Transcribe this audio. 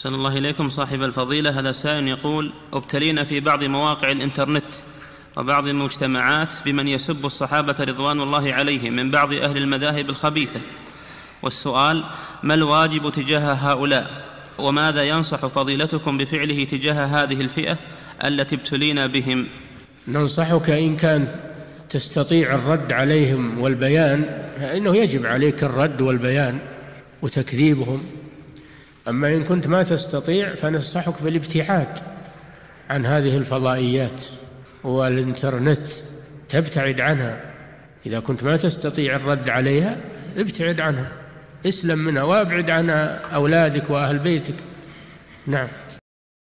أحسن الله إليكم صاحب الفضيلة. هذا سائل يقول: ابتلينا في بعض مواقع الإنترنت وبعض المجتمعات بمن يسب الصحابة رضوان الله عليهم من بعض أهل المذاهب الخبيثة، والسؤال: ما الواجب تجاه هؤلاء؟ وماذا ينصح فضيلتكم بفعله تجاه هذه الفئة التي ابتلينا بهم؟ ننصحك إن كان تستطيع الرد عليهم والبيان، فإنه يجب عليك الرد والبيان وتكذيبهم. أما إن كنت ما تستطيع فننصحك بالابتعاد عن هذه الفضائيات والإنترنت، تبتعد عنها. إذا كنت ما تستطيع الرد عليها ابتعد عنها، اسلم منها وابعد عن أولادك وأهل بيتك. نعم.